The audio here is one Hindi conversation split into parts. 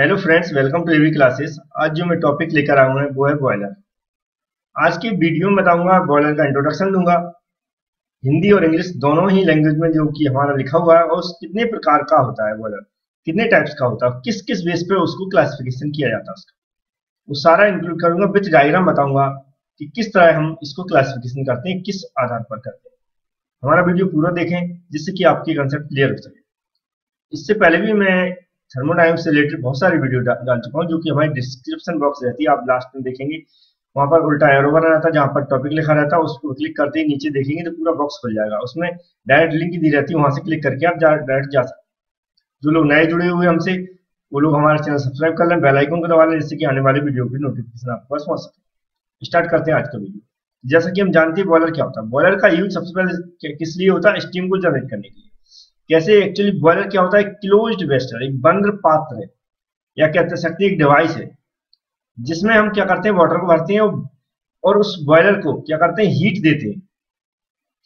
Hello friends, welcome to AB classes. आज जो मैं टॉपिक लेकर आया हूँ वो है बॉयलर। आज के वीडियो में बताऊंगा, बॉयलर का इंट्रोडक्शन दूंगा, हिंदी और इंग्लिश दोनों ही लैंग्वेज में जो कि हमारा लिखा हुआ है, और कितने प्रकार का होता है बॉयलर, कितने टाइप्स का होता है, किस किस बेस पे उसको क्लासिफिकेशन किया जाता है उसका, वो सारा इंक्लूड करूंगा। विथ डायग्राम बताऊंगा कि किस तरह हम इसको क्लासिफिकेशन करते हैं, किस आधार पर करते हैं। हमारा वीडियो पूरा देखें जिससे कि आपके कंसेप्ट क्लियर हो सके। इससे पहले भी मैं थर्मोडायनामिक्स से रिलेटेड बहुत सारे वीडियो डाल चुका हूँ, जो कि हमारी डिस्क्रिप्शन बॉक्स रहती है, आप लास्ट में देखेंगे वहाँ पर उल्टा एरो बना रहता है, जहाँ पर टॉपिक लिखा रहता है उसको क्लिक करते ही नीचे देखेंगे तो पूरा बॉक्स खुल जाएगा, उसमें डायरेक्ट लिंक दी रहती है, वहाँ से क्लिक करके आप डायरेक्ट जा सकते हैं। जो लोग नए जुड़े हुए हमसे वो लोग हमारा चैनल सब्सक्राइब कर लें, बेल आइकन को दबा लें, जिससे कि आने वाले वीडियो की नोटिफिकेशन आपके पास पहुँच सके। स्टार्ट करते हैं आज का वीडियो। जैसा कि हम जानते हैं बॉयलर क्या होता है। बॉयलर का यूज सबसे पहले किस लिए होता है? स्टीम को जनरेट करने के लिए। कैसे एक्चुअली बॉयलर क्या होता है? क्लोज्ड वेस्टल, एक बंद पात्र है, या कहते सकते एक डिवाइस है, जिसमें हम क्या करते हैं, वाटर को भरते हैं और उस बॉयलर को क्या करते हैं, हीट देते हैं।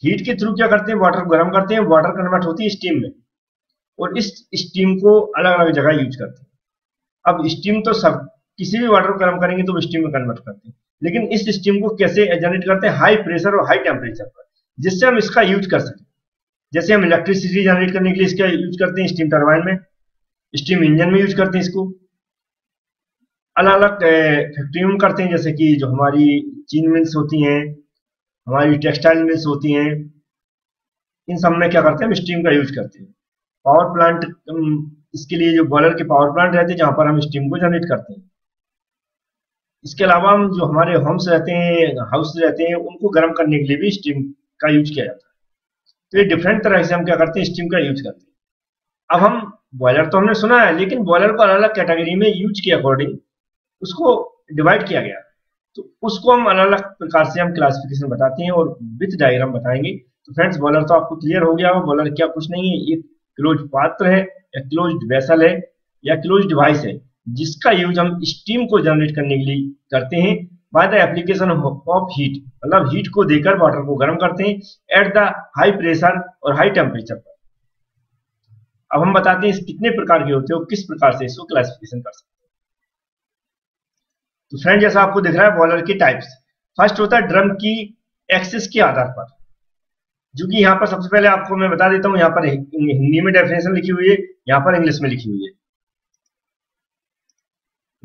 हीट के थ्रू क्या करते हैं, वाटर को गर्म करते हैं, वाटर कन्वर्ट होती है स्टीम में, और इस स्टीम को अलग अलग जगह यूज करते हैं। अब स्टीम तो सब किसी भी वाटर को गर्म करेंगे तो स्टीम में कन्वर्ट करते हैं, लेकिन इस स्टीम को कैसे जनरेट करते हैं, हाई प्रेशर और हाई टेम्परेचर पर, जिससे हम इसका यूज कर सकें। जैसे हम इलेक्ट्रिसिटी जनरेट करने के लिए इसका यूज करते हैं, स्टीम टरबाइन में, स्टीम इंजन में यूज करते हैं, इसको अलग अलग फैक्ट्रियों में करते हैं, जैसे कि जो हमारी चीन मिल्स होती हैं, हमारी टेक्सटाइल मिल्स होती हैं, इन सब में क्या करते हैं, हम स्टीम का यूज करते हैं। पावर प्लांट, इसके लिए जो बॉयलर के पावर प्लांट रहते हैं, जहाँ पर हम स्टीम को जनरेट करते हैं। इसके अलावा हम जो हमारे होम्स रहते हैं, हाउस रहते हैं, उनको गर्म करने के लिए भी स्टीम का यूज किया जाता है। तो ये डिफरेंट तरह से हम क्या करते हैं, स्टीम का यूज करते हैं। अब हम बॉयलर तो हमने सुना है, लेकिन बॉयलर को अलग अलग कैटेगरी में यूज के अकॉर्डिंग उसको डिवाइड किया गया, तो उसको हम अलग अलग प्रकार से हम क्लासिफिकेशन बताते हैं और विथ डायग्राम बताएंगे। तो फ्रेंड्स, बॉयलर तो आपको क्लियर हो गया होगा, बॉयलर क्या कुछ नहीं है, ये क्लोज पात्र है या क्लोज वेसल है या क्लोज डिवाइस है, जिसका यूज हम स्टीम को जनरेट करने के लिए करते हैं, by the application of heat, मतलब हीट को देकर वाटर को गर्म करते हैं एट द हाई प्रेशर और हाई टेम्परेचर पर। अब हम बताते हैं कितने प्रकार के होते हैं और किस प्रकार से इसको क्लासिफिकेशन कर सकते हैं। तो फ्रेंड, जैसा आपको दिख रहा है बॉयलर के टाइप्स, फर्स्ट होता है ड्रम की एक्सेस के आधार पर, जो कि यहाँ पर सबसे पहले आपको मैं बता देता हूँ, यहाँ पर हिंदी में डेफिनेशन लिखी हुई है, यहाँ पर इंग्लिश में लिखी हुई है।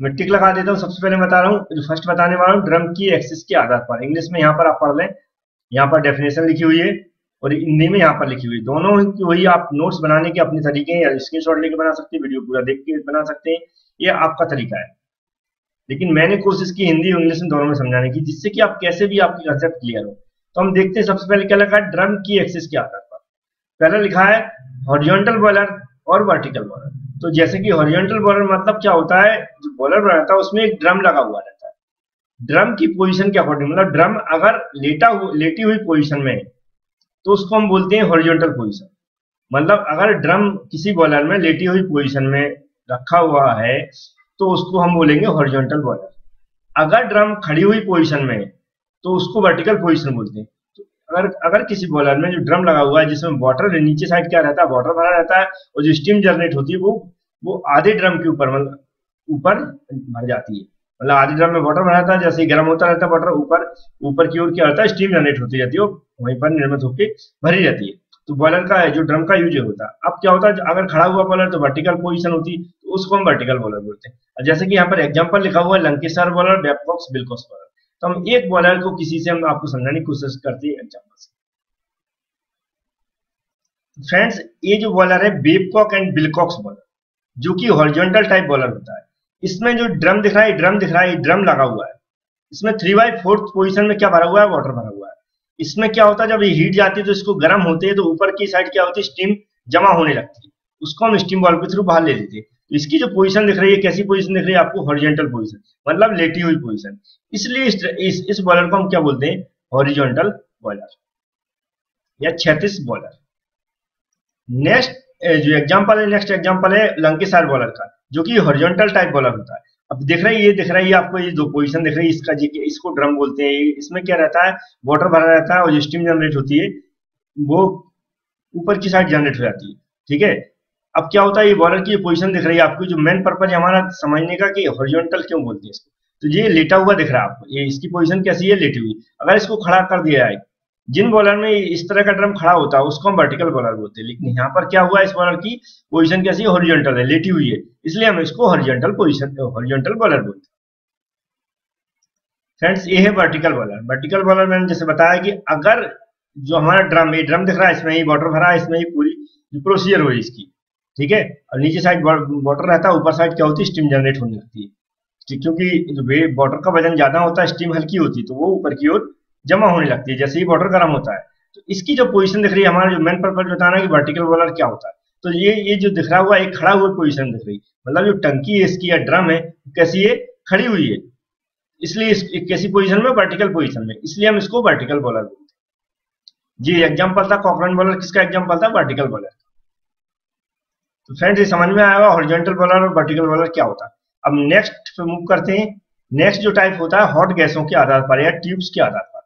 मैं टिक लगा देता हूँ, सबसे पहले बता रहा हूँ, फर्स्ट बताने वाला हूँ ड्रम की एक्सिस के आधार पर। इंग्लिश में यहाँ पर आप पढ़ लें, यहाँ पर डेफिनेशन लिखी हुई है, और हिंदी में यहाँ पर लिखी हुई है। दोनों की वही आप नोट्स बनाने के अपने तरीके हैं, या स्क्रीनशॉट लेके बना सकते हैं, वीडियो पूरा देख के बना सकते हैं, ये आपका तरीका है। लेकिन मैंने कोशिश की हिंदी और इंग्लिश में दोनों में समझाने की, जिससे कि आप कैसे भी आपकी कंसेप्ट क्लियर हो। तो हम देखते हैं सबसे पहले क्या लिखा है, ड्रम की एक्सिस के आधार पर। पहला लिखा है हॉरिजॉन्टल बॉयलर और वर्टिकल बॉयलर। तो जैसे कि हॉरिजॉन्टल बॉयलर मतलब क्या होता है, जो बॉयलर रहता है उसमें एक ड्रम लगा हुआ रहता है। ड्रम की पोजीशन के अकॉर्डिंग, मतलब ड्रम अगर लेटी हुई पोजीशन में है तो उसको हम बोलते हैं हॉरिजॉन्टल पोजीशन। मतलब अगर ड्रम किसी बॉयलर में लेटी हुई पोजीशन में रखा हुआ है तो उसको हम बोलेंगे हॉरिजॉन्टल बॉयलर। अगर ड्रम खड़ी हुई पोजिशन में है तो उसको वर्टिकल पोजिशन बोलते हैं। अगर किसी बॉयलर में जो ड्रम लगा हुआ है, जिसमें वाटर नीचे साइड क्या रहता है, वाटर भरा रहता है, और जो स्टीम जनरेट होती है वो आधे ड्रम के ऊपर भर जाती है। मतलब आधे ड्रम में वाटर भरा रहता है, जैसे गर्म होता रहता है वाटर, ऊपर की ओर क्या होता है, स्टीम जनरेट होती रहती है, वहीं पर निर्मित होकर भरी रहती है। तो बॉयलर का जो ड्रम का यूज होता है। अब क्या होता है, अगर खड़ा हुआ बॉयलर तो वर्टिकल पोजिशन होती है, तो उसको हम वर्टिकल बॉयलर बोलते हैं। जैसे कि यहाँ पर एग्जाम्पल लिखा हुआ है, Lancashire boiler, Babcock Wilcox boiler. तो हम एक बॉयलर को किसी से हम आपको समझाने की कोशिश करते हैं एग्जांपल से। फ्रेंड्स, ये जो बॉयलर है बेबकॉक एंड विल्कॉक्स बॉयलर, जो कि हॉरिजॉन्टल टाइप बॉयलर होता है। इसमें जो ड्रम दिख रहा है, ड्रम लगा हुआ है, इसमें 3/4 पोजिशन में क्या भरा हुआ है, वाटर भरा हुआ है। इसमें क्या होता है, जब ये हीट जाती है तो इसको गर्म होते हैं, तो ऊपर की साइड क्या होती है, स्टीम जमा होने लगती है, उसको हम स्टीम बॉल के थ्रू बाहर ले लेते हैं। इसकी जो पोजीशन दिख रही है, कैसी पोजीशन दिख रही है आपको, हॉरिजॉन्टल पोजीशन, मतलब लेटी हुई पोजीशन। इसलिए इस बॉयलर को हम क्या बोलते हैं, हॉरिजॉन्टल बॉयलर या क्षैतिज बॉयलर। नेक्स्ट जो एग्जांपल है, लंकेशर बॉयलर का, जो कि हॉरिजॉन्टल टाइप बॉयलर होता है। अब दिख रही है, आपको ये जो पोजीशन दिख रही है, इसको ड्रम बोलते हैं। इसमें क्या रहता है, वाटर भरा रहता है और जो स्टीम जनरेट होती है वो ऊपर की साइड जनरेट हो जाती है, ठीक है। अब क्या होता है, ये बॉलर की पोजीशन दिख रही है आपको, जो मेन पर्पज है हमारा समझने का कि हॉरिजॉन्टल क्यों बोलते हैं इसको। तो ये लेटा हुआ दिख रहा है आपको, ये इसकी पोजीशन कैसी है, लेटी हुई। अगर इसको खड़ा कर दिया जाए, जिन बॉलर में इस तरह का ड्रम खड़ा होता है उसको हम वर्टिकल बॉलर बोलते हैं, लेकिन यहाँ पर क्या हुआ, इस बॉलर की पोजीशन कैसी है, हॉरिजॉन्टल है, लेटी हुई है, इसलिए हम इसको हॉरिजॉन्टल पोजीशन, हॉरिजॉन्टल बॉलर बोलते हैं। फ्रेंड्स ये है वर्टिकल बॉलर। वर्टिकल बॉलर मैंने जैसे बताया कि अगर जो हमारा ड्रम, ये ड्रम दिख रहा है, इसमें ही वाटर भरा है, इसमें ही पूरी प्रोसीजर हो रही है इसकी, ठीक है, और नीचे साइड वाटर रहता है, ऊपर साइड क्या होती है, स्टीम जनरेट होने लगती है, क्योंकि जो वाटर का वजन ज्यादा होता है, स्टीम हल्की होती है, तो वो ऊपर की ओर जमा होने लगती है जैसे ही वाटर गर्म होता है। तो इसकी जो पोजीशन दिख रही है, हमारा जो मेन पर्पज बताना कि वर्टिकल बॉलर क्या होता है, तो ये जो दिख रहा हुआ एक खड़ा हुआ पोजीशन दिख रही है, मतलब जो टंकी है इसकी या ड्रम है कैसी है, खड़ी हुई है, इसलिए कैसी पोजीशन में, वर्टिकल पोजीशन में, इसलिए हम इसको वर्टिकल बॉलर बोलते हैं। जी एग्जाम्पल था कॉकरन बॉलर, किसका एग्जाम्पल था, वर्टिकल बॉलर। तो फ्रेंड्स ये समझ में आया हुआ हॉरिजॉन्टल बॉलर और वर्टिकल बॉलर क्या होता है। अब नेक्स्ट पे मूव करते हैं। नेक्स्ट जो टाइप होता है हॉट गैसों के आधार पर या ट्यूब्स के आधार पर,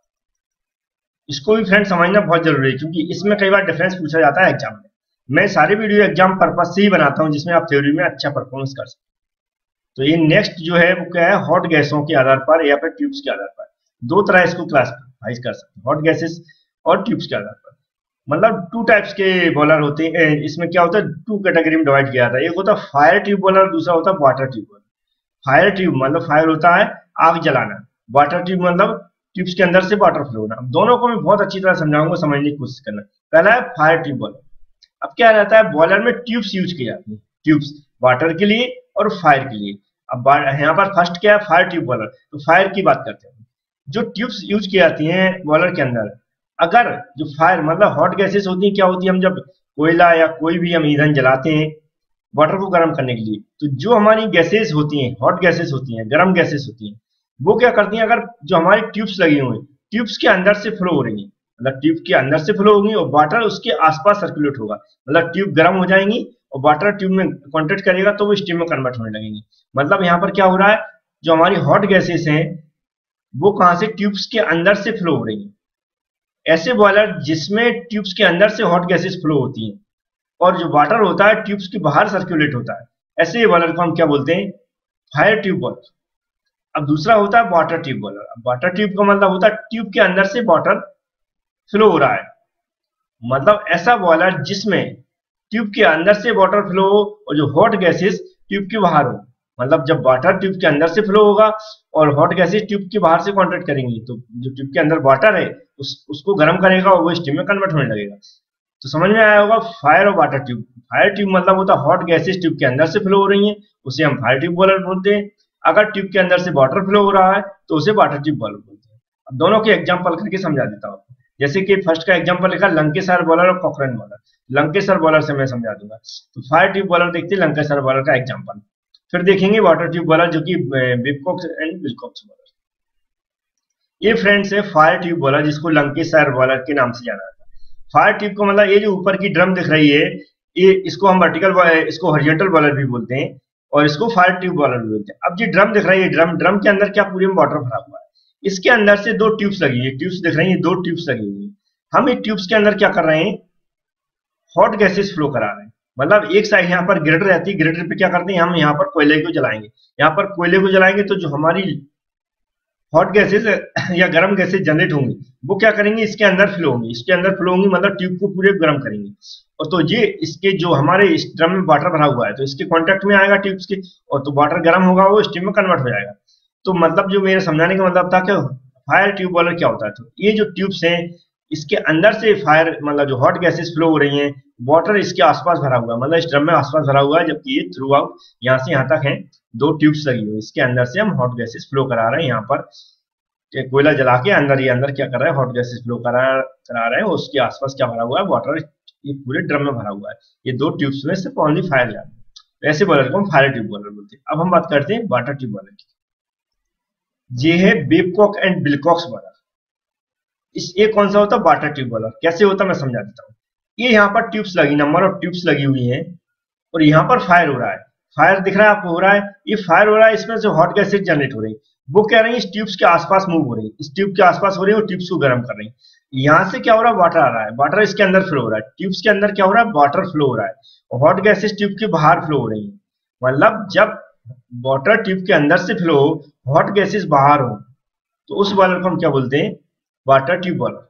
इसको भी फ्रेंड समझना बहुत जरूरी है, क्योंकि इसमें कई बार डिफरेंस पूछा जाता है एग्जाम में। मैं सारे वीडियो एग्जाम पर्पस से ही बनाता हूं जिसमें आप थ्योरी में अच्छा परफॉर्मेंस कर सकते। तो ये नेक्स्ट जो है वो क्या है, हॉट गैसों के आधार पर या फिर ट्यूब्स के आधार पर, दो तरह इसको क्लासिफाइज कर सकते हैं, हॉट गैसेस और ट्यूब्स के आधार पर। मतलब टू टाइप्स के बॉलर होते हैं, इसमें क्या होता है, टू कैटेगरी में डिवाइड किया जाता है। एक होता है फायर ट्यूब बॉलर, दूसरा होता है water tube boiler. Fire tube मतलब फायर होता है आग जलाना, वाटर ट्यूब मतलब ट्यूब्स के अंदर से वाटर फ्लो होना। दोनों को मैं बहुत अच्छी तरह समझाऊंगा, समझने की कोशिश करना। पहला है फायर ट्यूब बॉलर। अब क्या रहता है, बॉलर में ट्यूब्स यूज किए जाते हैं, ट्यूब्स वाटर के लिए और फायर के लिए। अब यहाँ पर फर्स्ट क्या है, फायर ट्यूब बॉलर। तो फायर की बात करते हैं, जो ट्यूब्स यूज की जाती हैं बॉलर के अंदर, अगर जो फायर मतलब हॉट गैसेस होती है, क्या होती है, हम जब कोयला या कोई भी हम ईंधन जलाते हैं वाटर को गर्म करने के लिए, तो जो हमारी गैसेस होती हैं, हॉट गैसेस होती हैं, गर्म गैसेस होती हैं, वो क्या करती हैं, अगर जो हमारी ट्यूब्स लगी हुई, ट्यूब्स के अंदर से फ्लो हो रही है, मतलब ट्यूब के अंदर से फ्लो होगी और वाटर उसके आसपास सर्कुलेट होगा, मतलब ट्यूब गर्म हो जाएंगी और वाटर ट्यूब में कॉन्टेक्ट करेगा तो वो स्टीम में कन्वर्ट होने लगेंगी। मतलब यहाँ पर क्या हो रहा है, जो हमारी हॉट गैसेस हैं वो कहाँ से, ट्यूब्स के अंदर से फ्लो हो रही है। ऐसे बॉयलर जिसमें ट्यूब्स के अंदर से हॉट गैसेस फ्लो होती हैं और जो वाटर होता है ट्यूब्स के बाहर सर्कुलेट होता है, ऐसे बॉयलर को हम क्या बोलते हैं, फायर ट्यूब बॉयलर। अब दूसरा होता है वाटर ट्यूब बॉलर। अब वाटर ट्यूब का मतलब होता है ट्यूब के अंदर से वाटर फ्लो हो रहा है, मतलब ऐसा बॉलर जिसमें ट्यूब के अंदर से वाटर फ्लो हो और जो हॉट गैसेस ट्यूब के बाहर हो, मतलब जब वाटर ट्यूब के अंदर से फ्लो होगा और हॉट गैसेस ट्यूब के बाहर से कॉन्टेक्ट करेंगी, तो जो ट्यूब के अंदर वाटर है उसको गर्म करेगा और वो स्टीम में कन्वर्ट होने लगेगा। तो समझ में आया होगा फायर और वाटर ट्यूब। फायर ट्यूब मतलब होता है हॉट गैसेस ट्यूब के अंदर से फ्लो हो रही है, उसे हम फायर ट्यूब बॉलर बोलते हैं। अगर ट्यूब के अंदर से वाटर फ्लो हो रहा है तो उसे वाटर ट्यूब बॉलर बोलते हैं। अब दोनों के एग्जांपल करके समझा देता हूँ, जैसे कि फर्स्ट का एग्जांपल लिखा लंकेशर बॉलर और कॉकरन बॉलर। लंकेशर बॉलर से मैं समझा दूंगा। तो फायर ट्यूब बॉलर देखते हैं, लंकेशर बॉलर का एग्जांपल, फिर देखेंगे वाटर ट्यूब बॉलर जो कि बेबकॉक्स एंड विलकॉक्स बॉलर। ये फ्रेंड्स है फायर ट्यूब बॉलर, जिसको लंकेशर बॉलर के नाम से जाना जाता है। फायर ट्यूब का मतलब ये जो ऊपर की ड्रम दिख रही है, ये इसको हम वर्टिकल, इसको हॉरिजॉन्टल बॉलर भी बोलते हैं और इसको फायर ट्यूब बॉलर बोलते हैं। अब जो ड्रम दिख रही है, ड्रम के अंदर क्या पूरे में वाटर भरा हुआ है, इसके अंदर से दो ट्यूब्स लगी है, ट्यूब्स दिख रही है, दो ट्यूब्स लगी हुई है। हम इन ट्यूब्स के अंदर क्या कर रहे हैं, हॉट गैसेस फ्लो करा रहे हैं। मतलब एक साइड यहाँ पर ग्रिडर रहती है, ग्रिडर पे क्या करते हैं, हम यहाँ पर कोयले को जलाएंगे, यहाँ पर कोयले को जलाएंगे तो जो हमारी हॉट गैसेस या गर्म गैसेस जनरेट होंगी वो क्या करेंगे, इसके अंदर फ्लो होंगी, इसके अंदर फ्लो होंगी मतलब ट्यूब को पूरे गर्म करेंगे। और तो ये इसके जो हमारे इस ड्रम में वाटर भरा हुआ है तो इसके कांटेक्ट में आएगा ट्यूब्स के, और तो वाटर गर्म होगा वो स्टीम में कन्वर्ट हो जाएगा। तो मतलब जो मेरे समझाने का मतलब था कि फायर ट्यूब बॉलर क्या होता है, तो ये जो ट्यूब्स हैं इसके अंदर से फायर मतलब जो हॉट गैसेस फ्लो हो रही है, वाटर इसके आसपास भरा हुआ है, मतलब इस ड्रम में आसपास भरा हुआ है, जबकि ये थ्रू आउट यहाँ से यहाँ तक है, दो ट्यूब्स लगी हुई, इसके अंदर से हम हॉट गैसेस फ्लो करा रहे हैं। यहाँ पर कोयला जला के अंदर ये अंदर क्या कर रहा है, हॉट गैसेस फ्लो करा रहे हैं, उसके आसपास क्या भरा हुआ है, वाटर ये पूरे ड्रम में भरा हुआ है, ये दो ट्यूब्स में सिर्फ ओनली फायर जा रहा है, ऐसे बॉलर को हम फायर ट्यूब बॉलर बोलते हैं। अब हम बात करते हैं वाटर ट्यूब बॉलर की। ये है बेबकॉक एंड विलकॉक्स बॉलर। ये कौन सा होता है, वाटर ट्यूब बॉलर। कैसे होता है मैं समझा देता हूँ। ये यहाँ पर ट्यूब्स लगी, नंबर ऑफ ट्यूब्स लगी हुई है और यहाँ पर फायर हो रहा है, फायर दिख रहा है आपको हो रहा है, ये फायर हो रहा है, इसमें से हॉट गैसेस जनरेट हो रही है। वो कह रही है इस ट्यूब्स के आसपास मूव हो रही है, इस ट्यूब के आसपास हो रही है, वो ट्यूब्स को गर्म कर रही है। यहाँ से क्या हो रहा है, वाटर आ रहा है, वाटर इसके अंदर फ्लो हो रहा है, ट्यूब्स के अंदर क्या हो रहा है, वाटर फ्लो हो रहा है। हॉट गैसेस ट्यूब के बाहर फ्लो हो रही है, मतलब जब वाटर ट्यूब के अंदर से फ्लो हो, हॉट गैसेस बाहर हो, तो उस बॉयलर को हम क्या बोलते हैं, water tube boiler.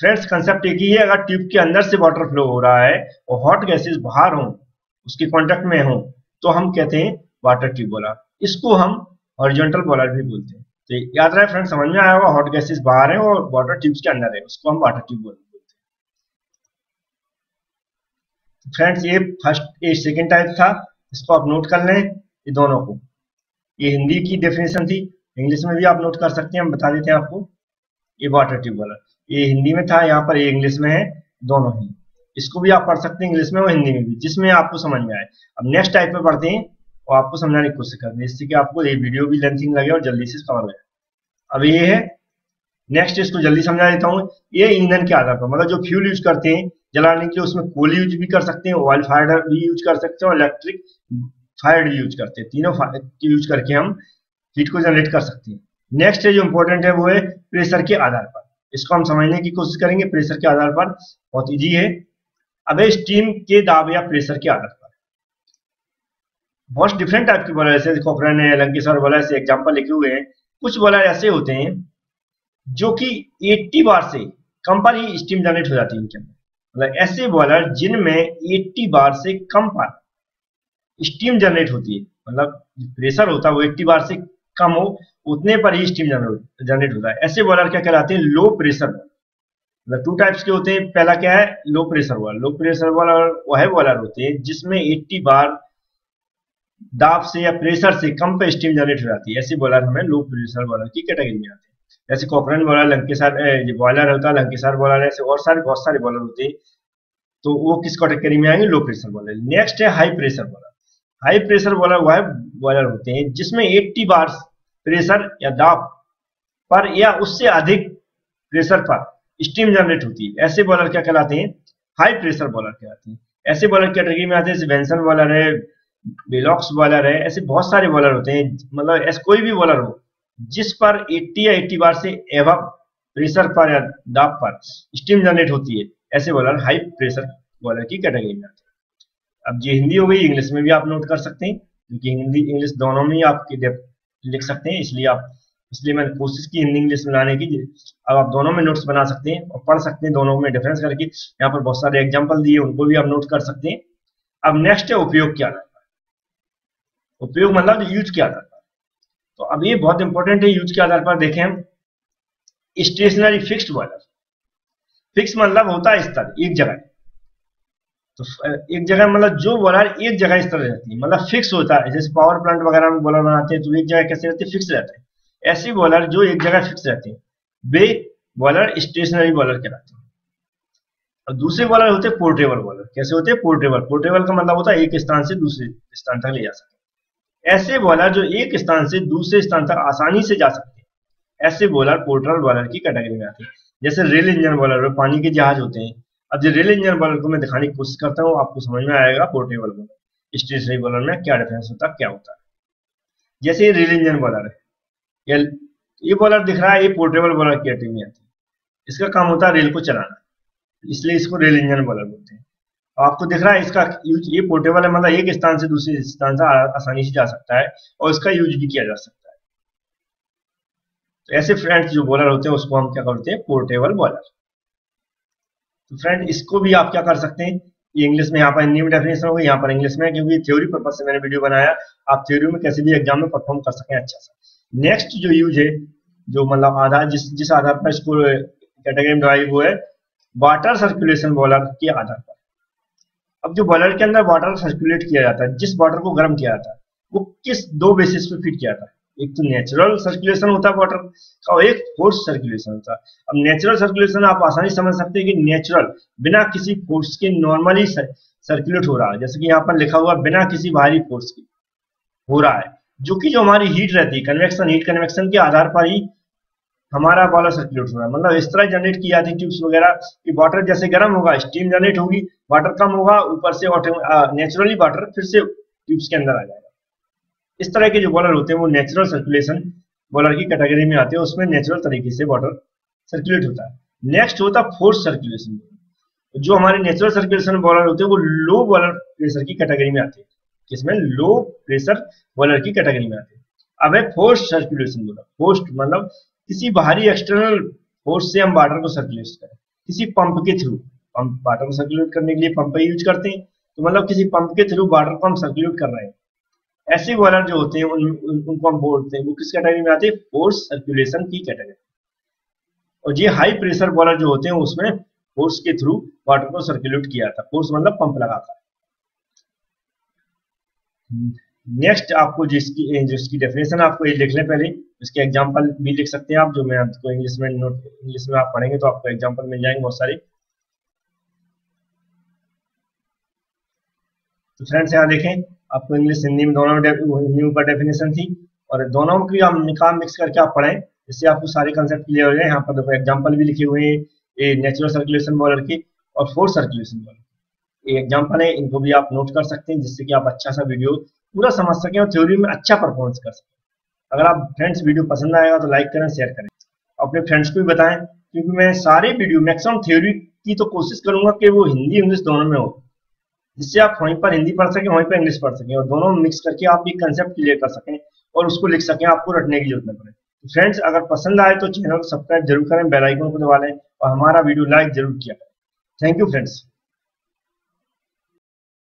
Friends concept एक ही है, अगर ट्यूब के अंदर से वाटर फ्लो हो रहा है और हॉट गैसेस बाहर हो, उसके कॉन्टेक्ट में हो, तो हम कहते हैं वाटर ट्यूब बॉयलर। इसको हम हॉरिजॉन्टल बॉयलर भी बोलते हैं। तो याद रहे फ्रेंड्स, समझ में आया होगा, हॉट गैसेस बाहर है और वाटर ट्यूब्स के अंदर है, उसको हम वाटर ट्यूब बॉयलर बोलते हैं। फ्रेंड्स ये फर्स्ट ये सेकंड टाइप था, इसको आप नोट कर लें, ये दोनों को। ये हिंदी की डेफिनेशन थी, इंग्लिश में भी आप नोट कर सकते हैं, हम बता देते हैं आपको। ये वाटर ट्यूब बॉयलर, ये हिंदी में था, यहाँ पर ये इंग्लिश में है, दोनों ही। इसको भी आप पढ़ सकते हैं इंग्लिश में और हिंदी में भी, जिसमें आपको समझ में आए। अब नेक्स्ट टाइप पे पढ़ते हैं और आपको समझाने की कोशिश करते हैं, जिससे कि आपको ये वीडियो भी लेंथिंग लगे और जल्दी से कवर हो जाए। अब ये है नेक्स्ट, इसको जल्दी समझा देता हूँ। ये ईंधन के आधार पर, मतलब जो फ्यूल यूज करते हैं जलाने के लिए, उसमें कोल यूज भी कर सकते हैं, ऑयल फायर भी यूज कर सकते हैं और इलेक्ट्रिक फायर भी यूज करते हैं। तीनों यूज करके हम हीट को जनरेट कर सकते हैं। नेक्स्ट है जो इम्पोर्टेंट है, वो है प्रेशर के आधार पर। इसको हम समझने की कोशिश करेंगे, प्रेशर के आधार पर बहुत ईजी है। अब है स्टीम के दाब या प्रेशर के आधार पर। बहुत डिफरेंट टाइप के बॉयलर, जैसे कोखरन है, लंकेशर बॉयलर, ऐसे एग्जाम्पल लिखे हुए हैं। कुछ बॉयलर ऐसे होते हैं जो कि 80 बार से कम पर ही स्टीम जनरेट हो जाती है इनके अंदर, मतलब ऐसे बॉयलर जिनमें 80 बार से कम पर स्टीम जनरेट होती है, मतलब प्रेशर होता है वो 80 बार से कम हो, उतने पर ही स्टीम जनरेट होता है। ऐसे बॉयलर क्या कहलाते हैं, लो प्रेशर। मतलब टू टाइप्स के होते हैं, पहला क्या है, low pressure boiler. Low pressure boiler वह बॉयलर होते हैं जिसमें 80 बार दाब से या प्रेशर से कम पर स्टीम जनरेट हो जाती है। ऐसे बॉयलर हमें लो प्रेशर बॉयलर की कैटेगरी में आते हैं। जैसे कोकरन बॉयलर, लंकेशर बॉयलर होता है, लंकेशर बॉयलर, ऐसे और सारे बहुत सारे बॉयलर होते हैं। तो वो किस कैटेगरी में आएंगे, लो प्रेशर बॉयलर। नेक्स्ट है high pressure boiler. High pressure boiler वह बॉयलर होते हैं जिसमें 80 बार प्रेशर या दाब पर या उससे अधिक प्रेशर पर स्टीम जनरेट होती है। ऐसे बॉयलर क्या कहलाते हैं, हाई प्रेशर बॉयलर कहलाते हैं। ऐसे बॉयलर कैटेगरी में आते हैं, वेंसन बॉयलर है, विलॉक्स बॉयलर है, ऐसे बहुत सारे बॉयलर होते हैं। मतलब ऐसे कोई भी बॉयलर हो जिस पर 80 या 80 बार से एवब प्रेशर पर या दाब पर स्टीम जनरेट होती है, ऐसे बॉयलर हाई प्रेशर बॉयलर की कैटेगरी में आते हैं। अब ये हिंदी हो गई, इंग्लिश में भी आप नोट कर सकते हैं, क्योंकि हिंदी इंग्लिश दोनों में ही आपके लिख सकते हैं, इसलिए मैंने कोशिश की हिंदी इंग्लिश में लाने की। अब आप दोनों में नोट्स बना सकते हैं और पढ़ सकते हैं दोनों में डिफरेंस करके। यहाँ पर बहुत सारे एग्जाम्पल दिए, उनको भी आप नोट कर सकते हैं। अब नेक्स्ट है उपयोग के आधार पर। उपयोग मतलब यूज के आधार पर। तो अब ये बहुत इंपॉर्टेंट है, यूज के आधार पर देखें हम। Stationery fixed boiler. फिक्स मतलब होता है स्थिर, एक जगह। तो एक जगह मतलब जो बॉयलर एक जगह इस तरह रहती है, मतलब फिक्स होता है। जैसे पावर प्लांट वगैरह में बॉयलर बनाते हैं तो एक जगह कैसे रहते हैं, फिक्स रहते हैं। ऐसे बॉयलर जो एक जगह फिक्स रहते हैं, वे बॉयलर स्टेशनरी बॉयलर कहलाते हैं। और दूसरे बॉयलर होते हैं पोर्टेबल बॉयलर। कैसे होते हैं, पोर्टेबल। पोर्टेबल का मतलब होता है एक स्थान से दूसरे स्थान तक ले जा सकते। ऐसे बॉयलर जो एक स्थान से दूसरे स्थान तक आसानी से जा सकते हैं, ऐसे बॉयलर पोर्टेबल बॉयलर की कैटेगरी में आते हैं। जैसे रेल इंजन बॉयलर, पानी के जहाज होते हैं। अब जो रेल इंजन बॉयलर को मैं दिखाने की कोशिश करता हूँ, आपको समझ में आएगा पोर्टेबल बॉयलर स्टेशनरी बॉयलर में क्या डिफरेंस होता है, क्या होता है। जैसे ये रेल इंजन बॉयलर है, ये बॉयलर दिख रहा है, ये पोर्टेबल बॉयलर की कैटेगरी में आती है। इसका काम होता है रेल को चलाना, इसलिए इसको रेल इंजन बॉयलर बोलते हैं। आपको दिख रहा है इसका यूज, ये पोर्टेबल है, मतलब एक स्थान से दूसरे स्थान से आसानी से जा सकता है और इसका यूज भी किया जा सकता है। तो ऐसे फ्रेंड्स जो बॉयलर होते हैं उसको हम क्या करते हैं, पोर्टेबल बॉयलर। तो फ्रेंड इसको भी आप क्या कर सकते हैं, ये इंग्लिश में, यहाँ पर हिंदी में डेफिनेशन होगी, यहाँ पर इंग्लिश में, क्योंकि थ्योरी पर्पज से मैंने वीडियो बनाया। आप थ्योरी में कैसे भी एग्जाम में परफॉर्म कर सकें अच्छा सा। नेक्स्ट जो यूज है, जो मतलब आधार, जिस आधार पर इसको कैटेगरी में आई, वो है वाटर सर्कुलेशन बॉयलर के आधार पर। अब जो बॉयलर के अंदर वाटर सर्कुलेट किया जाता है, जिस वाटर को गर्म किया जाता है, वो किस दो बेसिस पे फीड किया जाता है। एक तो नेचुरल सर्कुलेशन होता है वाटर का और एक फोर्स सर्कुलेशन होता है। अब नेचुरल सर्कुलेशन आप आसानी समझ सकते हैं कि नेचुरल बिना किसी फोर्स के नॉर्मली सर्कुलेट हो रहा है। जैसे कि यहाँ पर लिखा हुआ, बिना किसी बाहरी फोर्स के हो रहा है, जो हमारी हीट रहती है, कन्वेक्शन, हीट कन्वेक्शन के आधार पर ही हमारा बॉयलर सर्कुलेट हो रहा है। मतलब इस तरह जनरेट की जाती है ट्यूब्स वगैरह कि वाटर जैसे गर्म होगा स्टीम जनरेट होगी, वाटर कम होगा, ऊपर से नेचुरली वाटर फिर से ट्यूब्स के अंदर आ जाएगा। इस तरह के जो बॉयलर होते हैं वो नेचुरल सर्कुलेशन बॉलर की कैटेगरी में आते हैं, उसमें नेचुरल तरीके से वाटर सर्कुलेट होता है। नेक्स्ट होता है फोर्स सर्कुलेशन। जो हमारे नेचुरल सर्कुलेशन बॉलर होते हैं वो लो बॉलर प्रेशर की कैटेगरी में आते हैं, जिसमें लो प्रेशर बॉलर की कैटेगरी में आते हैं। अब है फोर्स सर्कुलेशन बॉलर। फोर्स मतलब किसी बाहरी एक्सटर्नल फोर्स से हम वाटर को सर्कुलेट करें, किसी पंप के थ्रू। पंप वाटर को सर्कुलेट करने के लिए पंप यूज करते हैं, तो मतलब किसी पंप के थ्रू वाटर को हम सर्कुलेट कर रहे हैं। ऐसे बॉलर जो होते हैं उनको हम बोलते हैं, वो किस कैटेगरी में आते हैं? फोर्स सर्कुलेशन की कैटेगरी। और ये हाई प्रेशर बॉलर जो होते हैं उसमें फोर्स के थ्रू वाटर को सर्कुलेट किया था। फोर्स मतलब पंप लगाता है। नेक्स्ट आपको जिसकी डेफिनेशन आपको ये लिख लें पहले, इसके एग्जांपल भी लिख सकते हैं आप, जो मैं आपको इंग्लिश में आप पढ़ेंगे तो आपको एग्जांपल मिल जाएंगे बहुत सारे। तो फ्रेंड्स यहाँ देखें, आपको इंग्लिश हिंदी में दोनों का डेफिनेशन थी, और दोनों की आप निकाम मिक्स करके आप पढ़ें, इससे आपको सारे कंसेप्ट क्लियर हो जाए। यहाँ पर देखो एग्जाम्पल भी लिखे हुए हैं नेचुरल सर्कुलेशन बॉलर के और फोर्स सर्कुलेशन बॉलर के। ये एग्जाम्पल है, इनको भी आप नोट कर सकते हैं, जिससे कि आप अच्छा सा वीडियो पूरा समझ सकें और थ्योरी में अच्छा परफॉर्मेंस कर सकें। अगर आप फ्रेंड्स वीडियो पसंद आएगा तो लाइक करें, शेयर करें, अपने फ्रेंड्स को भी बताएं, क्योंकि मैं सारे वीडियो मैक्सिमम थ्योरी की तो कोशिश करूंगा कि वो हिंदी इंग्लिश दोनों में हो, जिससे आप वहीं पर हिंदी पढ़ सकें, वहीं पर इंग्लिश पढ़ सकें, और दोनों मिक्स करके आप एक कंसेप्ट क्लियर कर सकें और उसको लिख सकें, आपको रटने की जरूरत न पड़े। फ्रेंड्स अगर पसंद आए तो चैनल को सब्सक्राइब जरूर करें, बेल आइकन को दबा लें और हमारा वीडियो लाइक जरूर किया करें। Thank you friends.